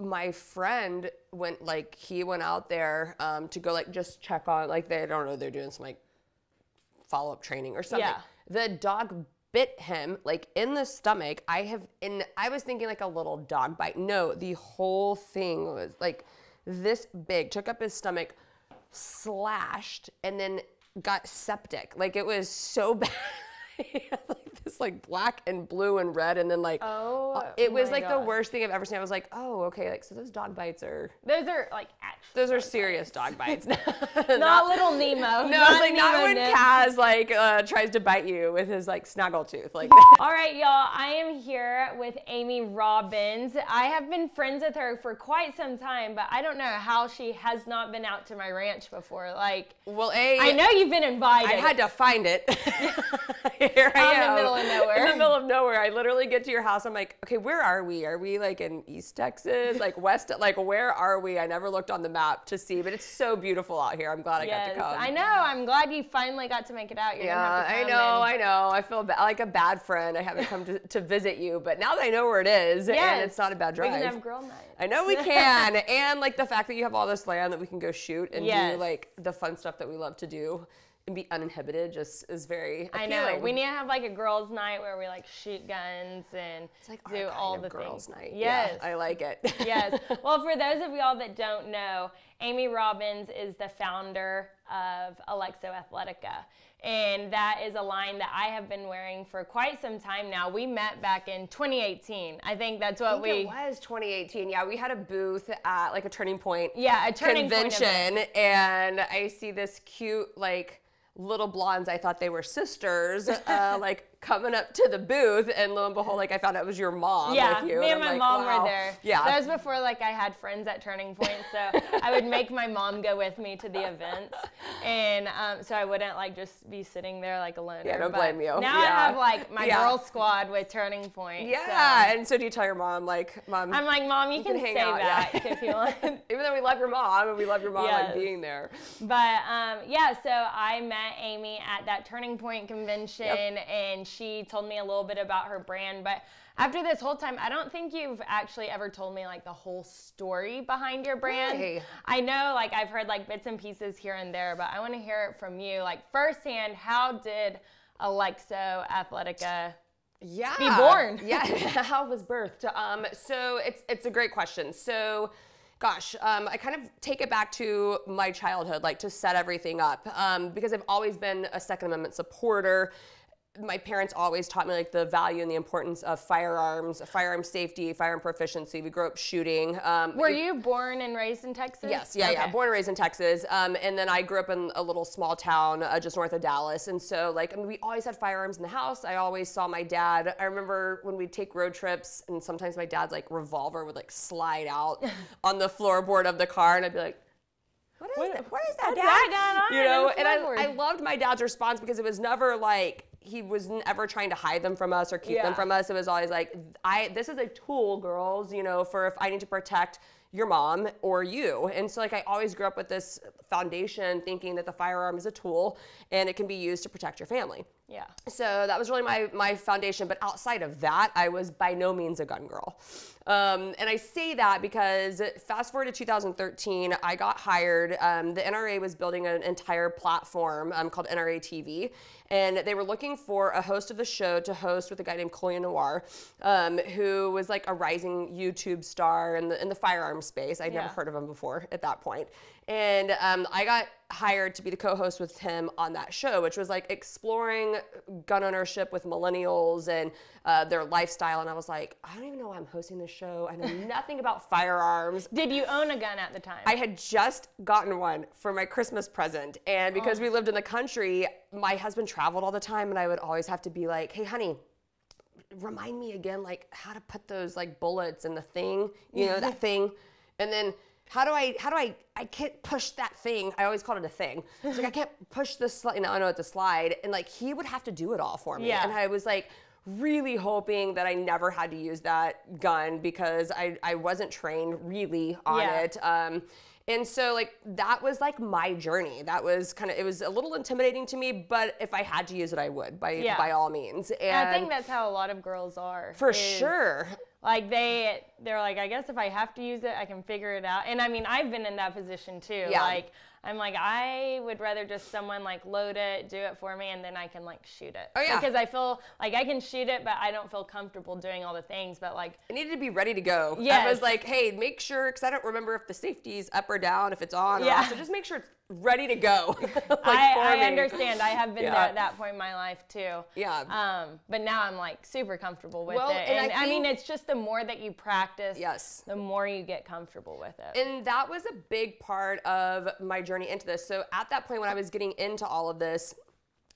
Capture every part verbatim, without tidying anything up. my friend went, like, he went out there um, to go, like, just check on, like, they I don't know, they're doing some, like, follow-up training or something. Yeah. The dog bit him, like, in the stomach. I have, in, I was thinking, like, a little dog bite. No, the whole thing was, like, this big, took up his stomach, slashed, and then got septic. Like, it was so bad. Like this, like, black and blue and red, and then, like, oh, it was like God. The worst thing I've ever seen. I was like, oh, okay, like, so those dog bites are those are like actual those are serious bites. Dog bites, not, not little Nemo. No, not like Nemo not when Nip. Kaz like uh, tries to bite you with his like snaggle tooth. Like, all right, y'all, I am here with Amy Robbins. I have been friends with her for quite some time, but I don't know how she has not been out to my ranch before. Like, well, a I know you've been invited. I had to find it. Here I am. In the middle of nowhere. In the middle of nowhere. I literally get to your house. I'm like, okay, where are we? Are we like in East Texas? Like West? Like where are we? I never looked on the map to see, but it's so beautiful out here. I'm glad I yes, got to come. I know. I'm glad you finally got to make it out. You're yeah, gonna have to come I know. And... I know. I feel ba like a bad friend. I haven't come to, to visit you, but now that I know where it is yes. and it's not a bad drive. We can have girl night. I know we can. And like the fact that you have all this land that we can go shoot and yes. do like the fun stuff that we love to do. And be uninhibited just is very appealing. I know. We need to have like a girls' night where we like shoot guns and it's like do all the girls' things. Night. Yes. Yeah, I like it. Yes. Well, for those of y'all that don't know, Amy Robbins is the founder of Alexo Athletica. And that is a line that I have been wearing for quite some time now. We met back in twenty eighteen. I think that's what I think we... it was twenty eighteen. Yeah, we had a booth at like a Turning Point yeah, a turning convention. Point event. And I see this cute like... little blondes, I thought they were sisters, uh, like coming up to the booth, and lo and behold, like I found out it was your mom. Yeah, with you, me and, and my like, mom wow. were there. Yeah, that was before like I had friends at Turning Point, so I would make my mom go with me to the events, and um, so I wouldn't like just be sitting there like alone. Yeah, don't but blame you. Now yeah. I have like my yeah. girl squad with Turning Point. Yeah, so. And so do you tell your mom like, mom? I'm like, mom, you, you can, can hang stay out, back yeah. if you want. Even though we love your mom and we love your mom yes. like being there. But um, yeah, so I met Amy at that Turning Point convention yep. and she told me a little bit about her brand, but after this whole time I don't think you've actually ever told me like the whole story behind your brand. Really? I know like I've heard like bits and pieces here and there, but I want to hear it from you like firsthand. How did Alexo Athletica yeah. be born? Yeah, how was birthed? Um, so it's, it's a great question. So Gosh, um, I kind of take it back to my childhood, like to set everything up, um, because I've always been a Second Amendment supporter. My parents always taught me like the value and the importance of firearms, firearm safety, firearm proficiency. We grew up shooting. Um, Were you born and raised in Texas? Yes, yeah, okay. yeah, born and raised in Texas. Um, and then I grew up in a little small town uh, just north of Dallas. And so like, I mean, we always had firearms in the house. I always saw my dad. I remember when we'd take road trips and sometimes my dad's like revolver would like slide out on the floorboard of the car and I'd be like, what is, what, that? What is that, dad? That going on? You know, and I, I loved my dad's response because it was never like, he was never trying to hide them from us or keep yeah. them from us. It was always like, I, this is a tool, girls, you know, for if I need to protect your mom or you. And so like, I always grew up with this foundation thinking that the firearm is a tool and it can be used to protect your family. Yeah. So that was really my, my foundation. But outside of that, I was by no means a gun girl. Um, and I say that because fast forward to two thousand thirteen, I got hired. Um, the N R A was building an entire platform um, called N R A T V. And they were looking for a host of the show to host with a guy named Colion Noir, um, who was like a rising YouTube star in the, in the firearms space. I'd yeah. never heard of him before at that point. And um, I got hired to be the co-host with him on that show, which was like exploring gun ownership with millennials and uh, their lifestyle. And I was like, I don't even know why I'm hosting this show. I know nothing about firearms. Did you own a gun at the time? I had just gotten one for my Christmas present. And because oh. we lived in the country, my husband traveled all the time. And I would always have to be like, hey, honey, remind me again, like how to put those like bullets in the thing, you know, that thing. And then how do I, how do I, I can't push that thing. I always called it a thing. It's like, I can't push this slide. You know, I know it's a slide. And like, he would have to do it all for me. Yeah. And I was like really hoping that I never had to use that gun because I, I wasn't trained really on yeah. it. Um, and so like, that was like my journey. That was kind of, it was a little intimidating to me, but if I had to use it, I would by, yeah. by all means. And, and I think that's how a lot of girls are. For sure. Like they, they're like, I guess if I have to use it, I can figure it out. And I mean, I've been in that position too. Yeah. Like, I'm like, I would rather just someone like load it, do it for me, and then I can like shoot it. Oh yeah. Because I feel like I can shoot it, but I don't feel comfortable doing all the things. But like, I needed to be ready to go. Yeah. I was like, hey, make sure, because I don't remember if the safety's up or down, if it's on. Yeah. Or off, so just make sure it's ready to go. like I, I understand. I have been yeah. there at that point in my life too. Yeah. Um. But now I'm like super comfortable with well, it. And, and I, I mean, it's just the more that you practice, yes, the more you get comfortable with it. And that was a big part of my journey into this. So at that point when I was getting into all of this,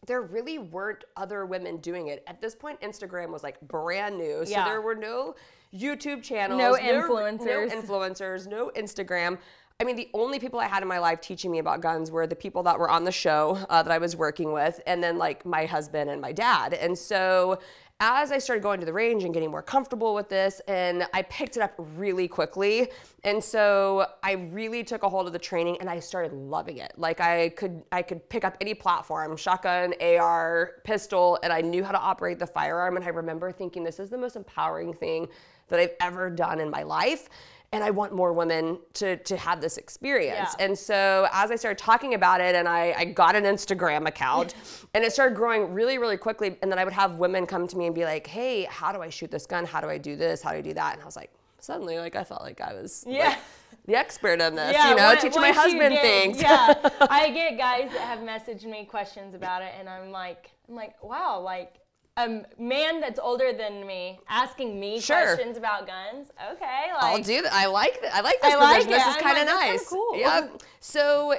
there really weren't other women doing it. At this point, Instagram was like brand new. So yeah. there were no YouTube channels. No influencers. No, no influencers, no Instagram. I mean, the only people I had in my life teaching me about guns were the people that were on the show uh, that I was working with, and then like my husband and my dad. And so as I started going to the range and getting more comfortable with this, and I picked it up really quickly. And so I really took a hold of the training and I started loving it. Like I could, I could pick up any platform, shotgun, A R, pistol, and I knew how to operate the firearm. And I remember thinking, this is the most empowering thing that I've ever done in my life. And I want more women to, to have this experience. Yeah. And so as I started talking about it, and I, I got an Instagram account and it started growing really, really quickly. And then I would have women come to me and be like, hey, how do I shoot this gun? How do I do this? How do I do that? And I was like, suddenly, like I felt like I was yeah. like, the expert on this, yeah, you know, what, teaching my husband things. Yeah, I get guys that have messaged me questions about it. And I'm like, I'm like, wow, like, a man that's older than me asking me sure. questions about guns. Okay, like, I'll do that. I like that. I like this I position. Like this is kind of like, nice. Cool. Yeah. So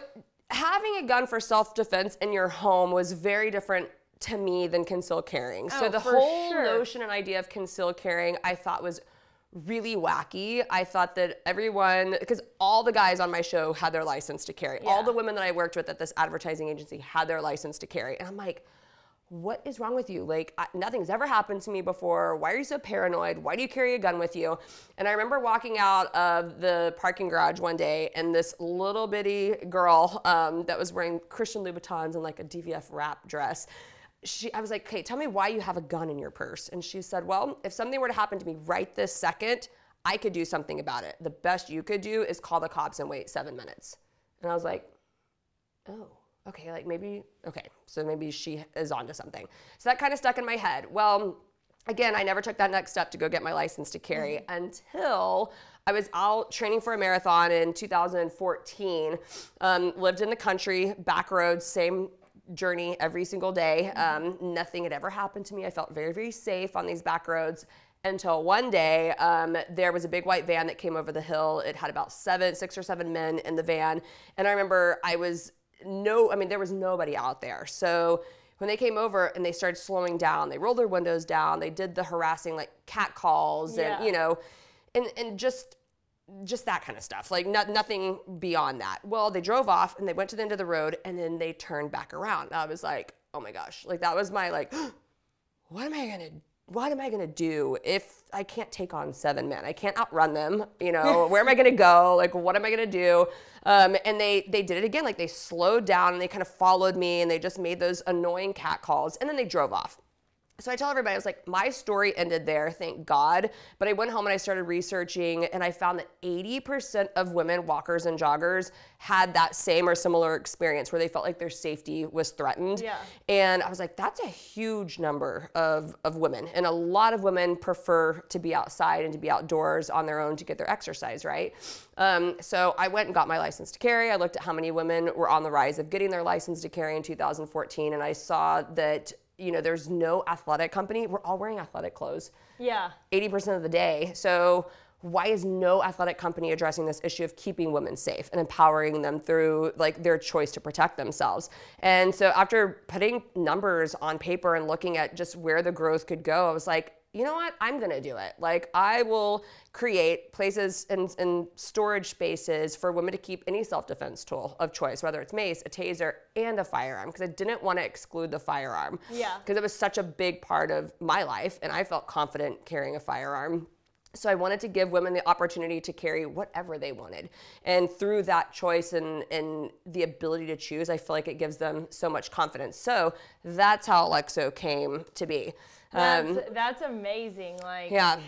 having a gun for self-defense in your home was very different to me than concealed carrying. Oh, so the whole sure. notion and idea of concealed carrying, I thought was really wacky. I thought that everyone, because all the guys on my show had their license to carry. Yeah. All the women that I worked with at this advertising agency had their license to carry, and I'm like, what is wrong with you? Like, I, nothing's ever happened to me before. Why are you so paranoid? Why do you carry a gun with you? And I remember walking out of the parking garage one day, and this little bitty girl um, that was wearing Christian Louboutins and like a D V F wrap dress, she, I was like, okay, tell me why you have a gun in your purse. And she said, well, if something were to happen to me right this second, I could do something about it. The best you could do is call the cops and wait seven minutes. And I was like, oh. Okay, like maybe, okay, so maybe she is onto something. So that kind of stuck in my head. Well, again, I never took that next step to go get my license to carry mm-hmm. until I was out training for a marathon in two thousand fourteen, um, lived in the country, back roads, same journey every single day. Um, nothing had ever happened to me. I felt very, very safe on these back roads until one day um, there was a big white van that came over the hill. It had about seven, six or seven men in the van. And I remember I was, No, I mean, there was nobody out there. So when they came over and they started slowing down, they rolled their windows down, they did the harassing like cat calls yeah. and, you know, and, and just, just that kind of stuff. Like not, nothing beyond that. Well, they drove off and they went to the end of the road and then they turned back around. I was like, oh my gosh, like that was my like, what am I going to do? What am I going to do if I can't take on seven men? I can't outrun them, you know, where am I going to go? Like, what am I going to do? Um, and they, they did it again. Like they slowed down and they kind of followed me and they just made those annoying cat calls and then they drove off. So I tell everybody, I was like, my story ended there, thank God. But I went home and I started researching and I found that eighty percent of women walkers and joggers had that same or similar experience where they felt like their safety was threatened. Yeah. And I was like, that's a huge number of, of women. And a lot of women prefer to be outside and to be outdoors on their own to get their exercise, right? Um, so I went and got my license to carry. I looked at how many women were on the rise of getting their license to carry in two thousand fourteen. And I saw that you know, there's no athletic company. We're all wearing athletic clothes. Yeah. eighty percent of the day. So why is no athletic company addressing this issue of keeping women safe and empowering them through like their choice to protect themselves? And so after putting numbers on paper and looking at just where the growth could go, I was like, you know what, I'm gonna do it. Like I will create places and, and storage spaces for women to keep any self-defense tool of choice, whether it's mace, a taser, and a firearm, because I didn't wanna exclude the firearm. Yeah. Because it was such a big part of my life and I felt confident carrying a firearm. So I wanted to give women the opportunity to carry whatever they wanted. And through that choice and, and the ability to choose, I feel like it gives them so much confidence. So that's how Alexo came to be. That's, um, that's amazing. Like, yeah.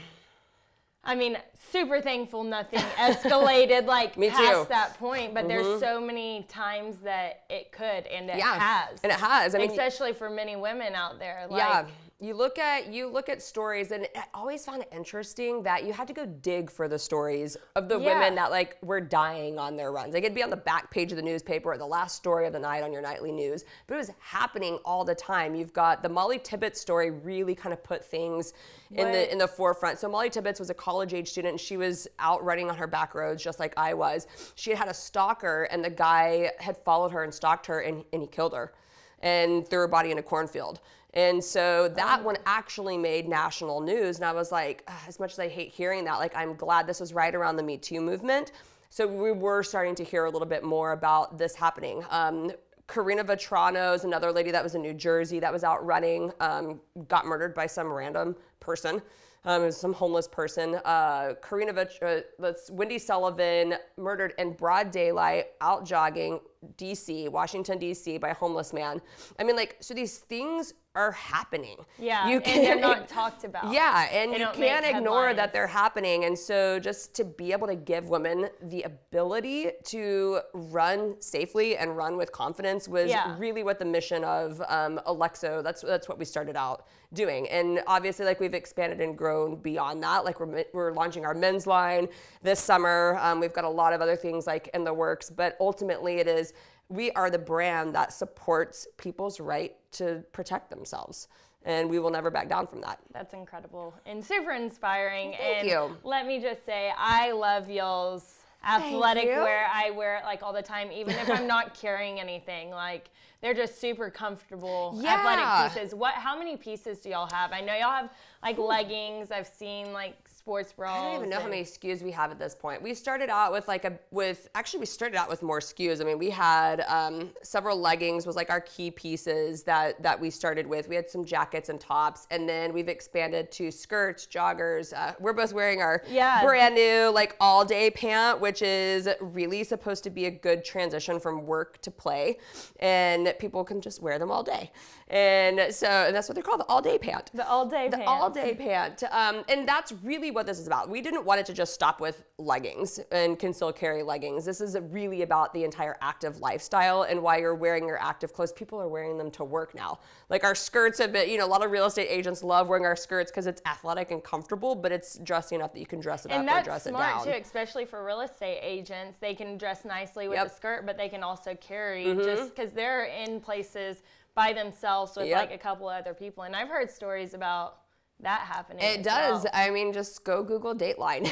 I mean, super thankful nothing escalated like Me past too. that point, but mm-hmm. there's so many times that it could, and it yeah. has. And it has. I mean, especially for many women out there. Like, yeah. You look at you look at stories, and I always found it interesting that you had to go dig for the stories of the yeah. women that like were dying on their runs. Like, it'd be on the back page of the newspaper or the last story of the night on your nightly news, but it was happening all the time. You've got the Molly Tibbetts story really kind of put things what? in the in the forefront. So Molly Tibbetts was a college age student, and she was out running on her back roads just like I was. She had had a stalker, and the guy had followed her and stalked her, and, and he killed her and threw her body in a cornfield. And so that one actually made national news. And I was like, as much as I hate hearing that, like, I'm glad this was right around the Me Too movement. So we were starting to hear a little bit more about this happening. Um, Karina Vetrano is another lady that was in New Jersey that was out running, um, got murdered by some random person, um, some homeless person. Uh, Karina Vetrano, uh, that's Wendy Sullivan, murdered in broad daylight, out jogging, D C, Washington, D C, by a homeless man. I mean, like, so these things are happening. Yeah, you can, and they're not talked about. Yeah, and you can't ignore that they're happening. And so just to be able to give women the ability to run safely and run with confidence was yeah. really what the mission of um, Alexo, that's, that's what we started out doing. And obviously, like, we've expanded and grown beyond that. Like, we're, we're launching our men's line this summer. Um, we've got a lot of other things like in the works, but ultimately it is, we are the brand that supports people's right to protect themselves. And we will never back down from that. That's incredible and super inspiring. Thank and you. Let me just say, I love y'all's athletic wear. I wear it like all the time, even if I'm not carrying anything. Like, they're just super comfortable yeah. athletic pieces. What? How many pieces do y'all have? I know y'all have like Ooh. leggings. I've seen like sports bras. I don't even know how many S K Us we have at this point. We started out with like a with actually we started out with more S K Us. I mean, we had um, several leggings was like our key pieces that that we started with. We had some jackets and tops, and then we've expanded to skirts, joggers. Uh, we're both wearing our yeah. brand new like all day pant, which is really supposed to be a good transition from work to play, and that people can just wear them all day. And so and that's what they're called, the all-day pant. The all-day pant. The all-day pant. Um, and that's really what this is about. We didn't want it to just stop with leggings and can still carry leggings. This is really about the entire active lifestyle and why you're wearing your active clothes. People are wearing them to work now. Like, our skirts have been, you know, a lot of real estate agents love wearing our skirts because it's athletic and comfortable, but it's dressy enough that you can dress it and up or dress it down. And that's smart too, especially for real estate agents. They can dress nicely with yep. a skirt, but they can also carry mm-hmm. just because they're in places by themselves with yep. like a couple other people. And I've heard stories about that happening. It does. Well. I mean, just go Google Dateline.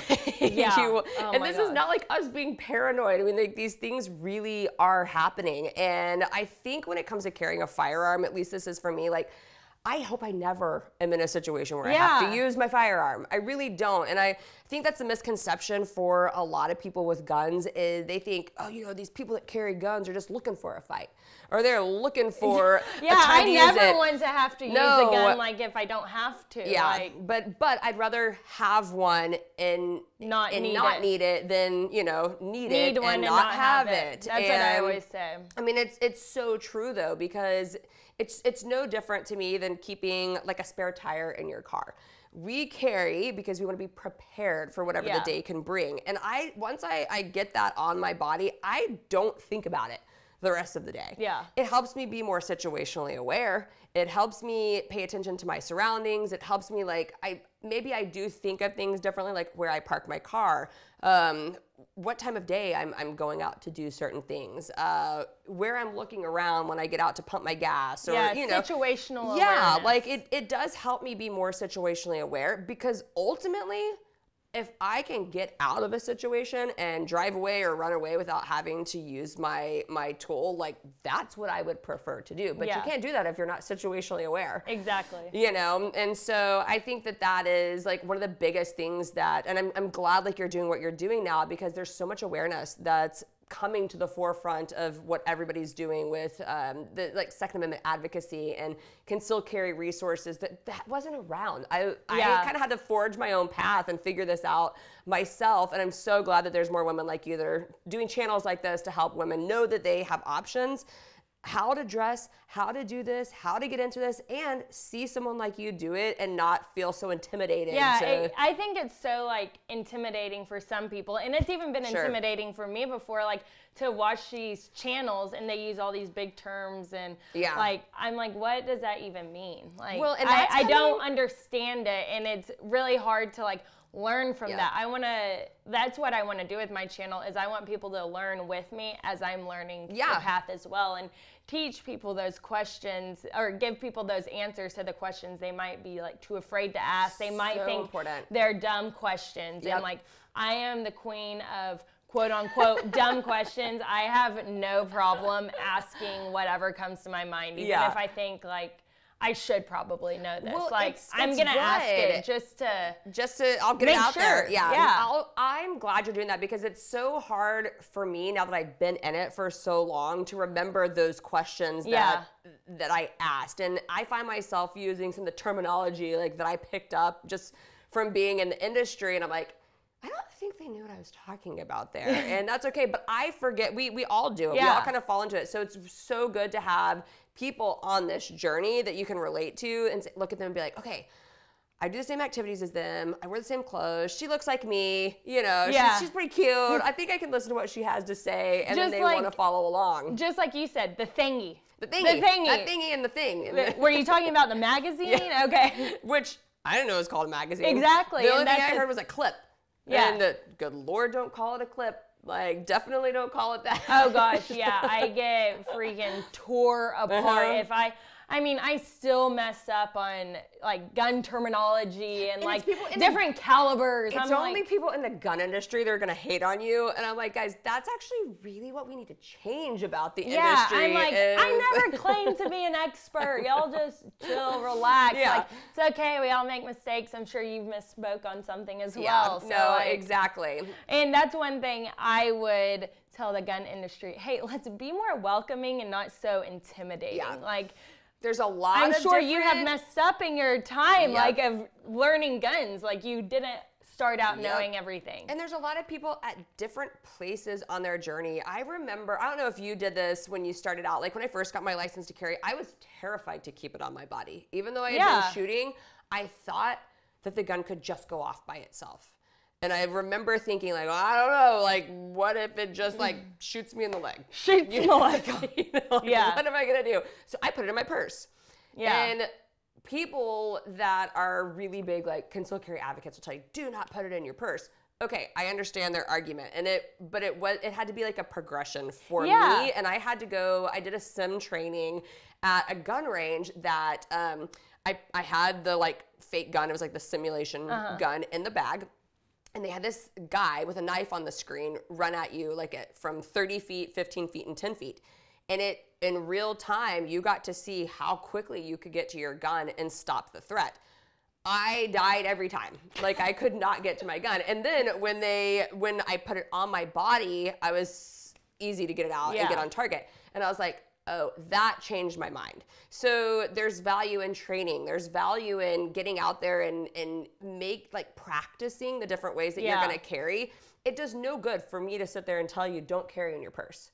Yeah. you, oh and this God. is not like us being paranoid. I mean, like, these things really are happening. And I think when it comes to carrying a firearm, at least this is for me, like, I hope I never am in a situation where yeah. I have to use my firearm. I really don't. And I think that's a misconception for a lot of people with guns is they think, oh, you know, these people that carry guns are just looking for a fight. Or they're looking for yeah, a time to use it. Yeah, I never want to have to no. use a gun like if I don't have to. Yeah, like, but, but I'd rather have one and not, and need, not it. need it than, you know, need, need it one and, and not, not have, have it. it. That's and, what I always say. I mean, it's, it's so true, though, because It's, it's no different to me than keeping like a spare tire in your car. We carry because we want to be prepared for whatever yeah. the day can bring. And I once I, I get that on my body, I don't think about it the rest of the day. Yeah. It helps me be more situationally aware. It helps me pay attention to my surroundings. It helps me like, I maybe I do think of things differently, like where I park my car, um, what time of day I'm, I'm going out to do certain things, uh, where I'm looking around when I get out to pump my gas, or yeah, you know, situational yeah, awareness. Like it, it does help me be more situationally aware, because ultimately, if I can get out of a situation and drive away or run away without having to use my my tool, like that's what I would prefer to do. But yeah. you can't do that if you're not situationally aware. Exactly. You know, and so I think that that is like one of the biggest things that, and I'm, I'm glad like you're doing what you're doing now, because there's so much awareness that's coming to the forefront of what everybody's doing with um, the like Second Amendment advocacy and can still carry resources that that wasn't around. I, yeah. I kind of had to forge my own path and figure this out myself. And I'm so glad that there's more women like you that are doing channels like this to help women know that they have options. how to dress, how to do this, how to get into this, and see someone like you do it and not feel so intimidated. Yeah, to... it, I think it's so like intimidating for some people, and it's even been sure. intimidating for me before, like to watch these channels and they use all these big terms and yeah. like, I'm like, what does that even mean? Like, well, and I, I don't I mean... understand it, and it's really hard to like learn from yeah. that. I want to, that's what I want to do with my channel, is I want people to learn with me as I'm learning yeah. the path as well, and teach people those questions, or give people those answers to the questions they might be like too afraid to ask. They might so think important. they're dumb questions. Yep. And like, I am the queen of quote unquote dumb questions. I have no problem asking whatever comes to my mind. Even yeah. if I think like, I should probably know this. Well, like, it's, it's I'm going to ask it just to... Just to, I'll get it out sure. there. Yeah. yeah. I'll, I'm glad you're doing that, because it's so hard for me now that I've been in it for so long to remember those questions that, yeah. that I asked. And I find myself using some of the terminology like that I picked up just from being in the industry. And I'm like, I don't think they knew what I was talking about there. And that's okay. But I forget. We, we all do it. Yeah. We all kind of fall into it. So it's so good to have people on this journey that you can relate to and look at them and be like, okay, I do the same activities as them. I wear the same clothes. She looks like me. You know, yeah. she's, she's pretty cute. I think I can listen to what she has to say, and just then they like, want to follow along. Just like you said, the thingy. The thingy. The thingy. That thingy and the thing. The, were you talking about the magazine? Yeah. Okay. Which I didn't know it was called a magazine. Exactly. The only and thing I heard was a clip. Yeah. And the, good Lord, don't call it a clip. Like, definitely don't call it that. Oh gosh, yeah, I get freaking tore apart uh-huh. if I, I mean, I still mess up on like gun terminology and, and like different the, calibers. It's I'm only like, people in the gun industry that are gonna hate on you. And I'm like, guys, that's actually really what we need to change about the yeah, industry. Yeah, I'm like, is... I never claim to be an expert. Y'all just chill, relax. Yeah. Like, it's okay, we all make mistakes. I'm sure you've misspoke on something as yeah, well. So no, like, exactly. And that's one thing I would tell the gun industry, hey, let's be more welcoming and not so intimidating. Yeah. Like, there's a lot I'm of sure different... you have messed up in your time, yep. like, of learning guns. Like, you didn't start out yep. knowing everything. And there's a lot of people at different places on their journey. I remember, I don't know if you did this when you started out. Like, when I first got my license to carry, I was terrified to keep it on my body. Even though I had yeah. been shooting, I thought that the gun could just go off by itself. And I remember thinking, like, well, I don't know, like, what if it just, like, shoots me in the leg? Shoots me in the leg. You know, like, yeah. What am I going to do? So I put it in my purse. Yeah. And people that are really big, like, concealed carry advocates will tell you, do not put it in your purse. Okay, I understand their argument, and it, but it was, it had to be like a progression for yeah. me, and I had to go. I did a sim training at a gun range that um, I I had the like fake gun. It was like the simulation uh-huh. gun in the bag. And they had this guy with a knife on the screen run at you like it from thirty feet, fifteen feet, and ten feet. And it in real time, you got to see how quickly you could get to your gun and stop the threat. I died every time. Like, I could not get to my gun. And then when they when I put it on my body, I was easy to get it out yeah. and get on target. And I was like, oh, that changed my mind. So there's value in training. There's value in getting out there and, and make like practicing the different ways that yeah. you're gonna carry. It does no good for me to sit there and tell you don't carry in your purse.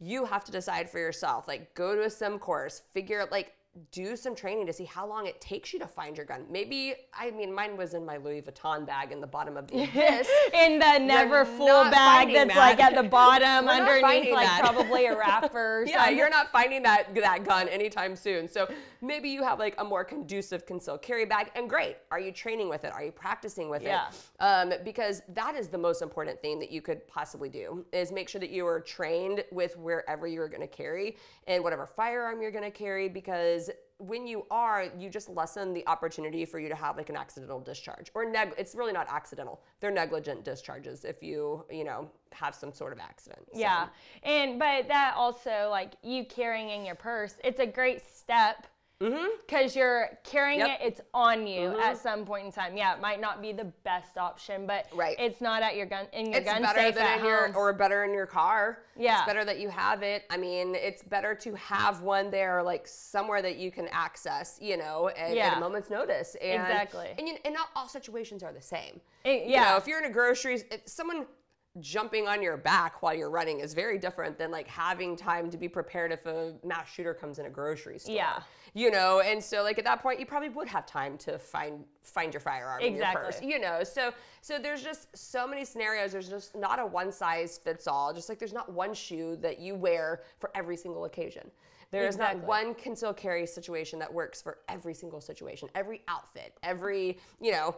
You have to decide for yourself. Like, go to a sim course, figure out, like, do some training to see how long it takes you to find your gun. Maybe, I mean, mine was in my Louis Vuitton bag in the bottom of the abyss. In the never full bag that's that. like at the bottom underneath like that. probably a wrapper. Yeah, something. You're not finding that, that gun anytime soon. So maybe you have like a more conducive concealed carry bag, and great. Are you training with it? Are you practicing with yeah. it? Um, because that is the most important thing that you could possibly do, is make sure that you are trained with wherever you're gonna carry and whatever firearm you're gonna carry, because when you are, you just lessen the opportunity for you to have like an accidental discharge or neg it's really not accidental. They're negligent discharges if you, you know, have some sort of accident. So. Yeah. And, but that also, like, you carrying in your purse, it's a great step because mm-hmm. you're carrying yep. it, it's on you mm-hmm. at some point in time. Yeah, it might not be the best option, but right. it's not at your gun in your it's gun better safe than at in home. Your or better in your car. Yeah, it's better that you have it. I mean, it's better to have one there, like somewhere that you can access, you know, at, yeah. at a moment's notice. And, exactly. And you, and not all situations are the same. It, yeah. You know, if you're in a grocery, if someone jumping on your back while you're running is very different than like having time to be prepared if a mass shooter comes in a grocery store. Yeah. You know, and so like at that point you probably would have time to find find your firearm exactly. in your purse. You know, so so there's just so many scenarios. There's just not a one size fits all. Just like there's not one shoe that you wear for every single occasion. There's exactly. not one concealed carry situation that works for every single situation, every outfit, every, you know,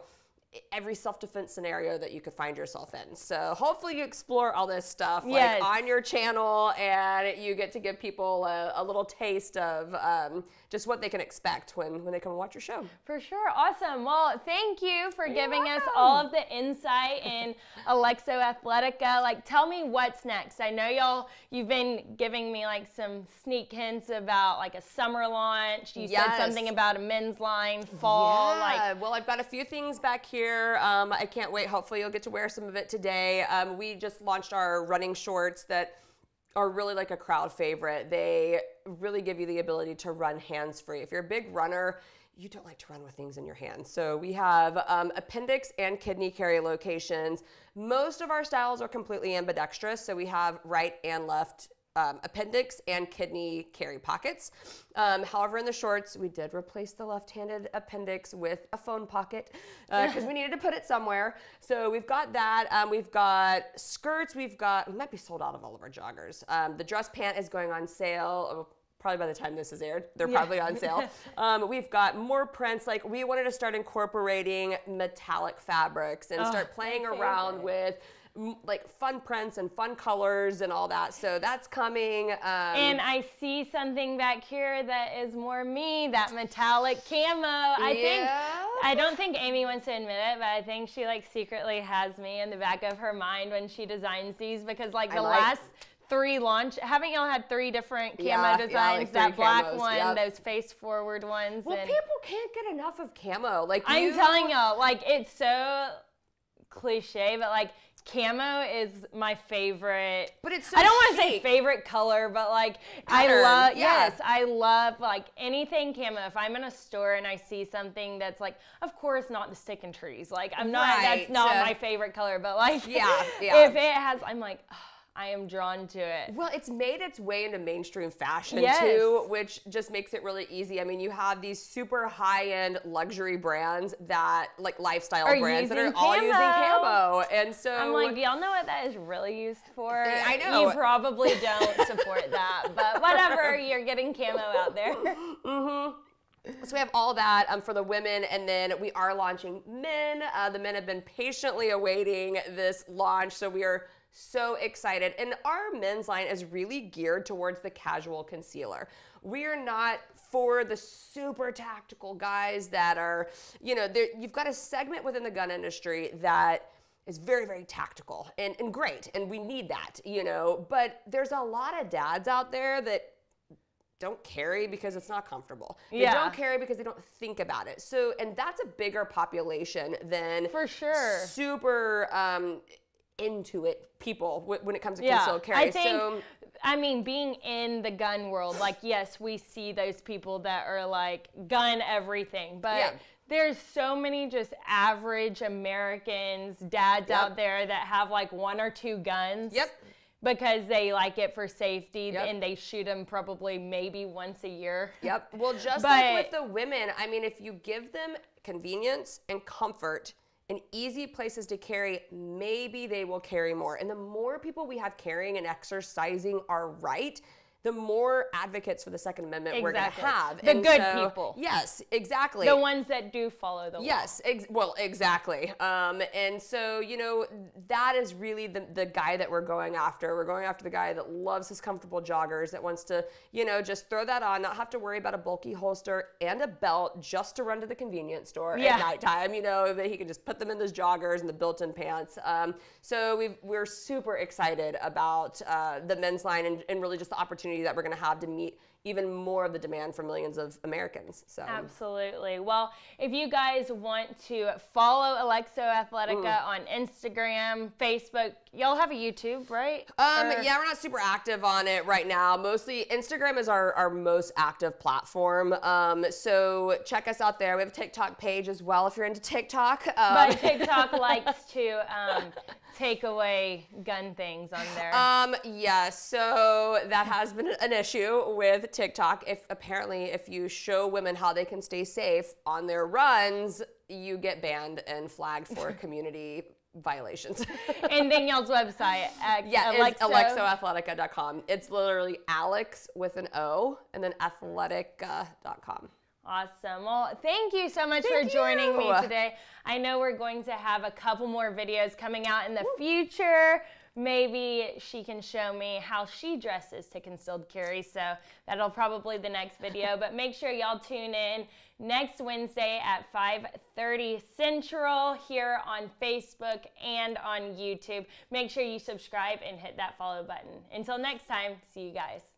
every self-defense scenario that you could find yourself in. So hopefully you explore all this stuff yes. like on your channel, and you get to give people a, a little taste of um, just what they can expect when, when they come and watch your show. For sure. Awesome. Well, thank you for giving yeah. us all of the insight in Alexo Athletica. Like, tell me what's next. I know y'all, you've been giving me like some sneak hints about like a summer launch. You yes. said something about a men's line, fall. Yeah. Like, well, I've got a few things back here. Um, I can't wait. Hopefully you'll get to wear some of it today. Um, we just launched our running shorts that are really like a crowd favorite. They really give you the ability to run hands-free. If you're a big runner, you don't like to run with things in your hands. So we have um, appendix and kidney carry locations. Most of our styles are completely ambidextrous. So we have right and left Um, appendix and kidney carry pockets. Um, however, in the shorts, we did replace the left-handed appendix with a phone pocket because uh, we needed to put it somewhere. So we've got that. Um, we've got skirts. We've got, we might be sold out of all of our joggers. Um, the dress pant is going on sale. Probably by the time this is aired, they're yeah. probably on sale. Um, we've got more prints. Like, we wanted to start incorporating metallic fabrics and oh, start playing around with like fun prints and fun colors and all that. So that's coming. Um, and I see something back here that is more me, that metallic camo. Yeah. I think, I don't think Amy wants to admit it, but I think she like secretly has me in the back of her mind when she designs these, because like the like, last three launch, haven't y'all had three different camo yeah, designs? Yeah, like that black camos, one, yep. those face forward ones. Well, and people can't get enough of camo. Like, I'm you, telling y'all, like it's so cliche, but like, camo is my favorite. But it's so I don't want to say favorite color, but like pattern. I love yeah. yes, I love like anything camo. If I'm in a store and I see something that's like, of course not the stick and trees. Like I'm not right. that's not uh, my favorite color, but like yeah, yeah. if it has, I'm like, oh, I am drawn to it. Well, it's made its way into mainstream fashion yes. too, which just makes it really easy. I mean, you have these super high-end luxury brands that, like lifestyle are brands that are camo. all using camo. And so I'm like, do y'all know what that is really used for? I know. You probably don't support that, but whatever, you're getting camo out there. Mm-hmm. So we have all that um, for the women, and then we are launching men. Uh, the men have been patiently awaiting this launch, so we are so excited. And our men's line is really geared towards the casual concealer. We are not for the super tactical guys that are, you know, you've got a segment within the gun industry that is very, very tactical and, and great, and we need that, you know, but there's a lot of dads out there that don't carry because it's not comfortable. They yeah. don't carry because they don't think about it. So, and that's a bigger population than for sure super um, into it people when it comes to yeah. concealed carry. I think, so, I mean, being in the gun world, like, yes, we see those people that are like gun everything, but yeah. there's so many just average Americans, dads yep. out there that have like one or two guns. Yep. Because they like it for safety yep. and they shoot them probably maybe once a year. Yep. Well, just but, like with the women, I mean, if you give them convenience and comfort and easy places to carry, maybe they will carry more. And the more people we have carrying and exercising our right, the more advocates for the Second Amendment exactly. we're going to have. The and good so, people. Yes, exactly. The ones that do follow the law. Yes, ex well, exactly. Um, and so, you know, that is really the, the guy that we're going after. We're going after the guy that loves his comfortable joggers, that wants to, you know, just throw that on, not have to worry about a bulky holster and a belt just to run to the convenience store yeah. at nighttime, you know, that he can just put them in those joggers and the built-in pants. Um, so we've, we're super excited about uh, the men's line and, and really just the opportunity that we're going to have to meet even more of the demand for millions of Americans. So absolutely. Well, if you guys want to follow Alexo Athletica mm. on Instagram, Facebook, Y'all have a YouTube, right? Um, or... Yeah, we're not super active on it right now. Mostly Instagram is our, our most active platform. Um, so check us out there. We have a TikTok page as well if you're into TikTok. Um... But TikTok likes to um, take away gun things on there. Um, yeah, so that has been an issue with TikTok. If apparently if you show women how they can stay safe on their runs, you get banned and flagged for community violations. And then y'all's website at yeah, Alexo. Alexo Athletica dot com. It's literally Alex with an O and then athletica dot com. Awesome. Well, thank you so much thank for joining you. me today. I know we're going to have a couple more videos coming out in the Ooh. future. Maybe she can show me how she dresses to concealed carry. So that'll probably be the next video. But make sure y'all tune in next Wednesday at five thirty Central here on Facebook and on YouTube. Make sure you subscribe and hit that follow button. Until next time, see you guys.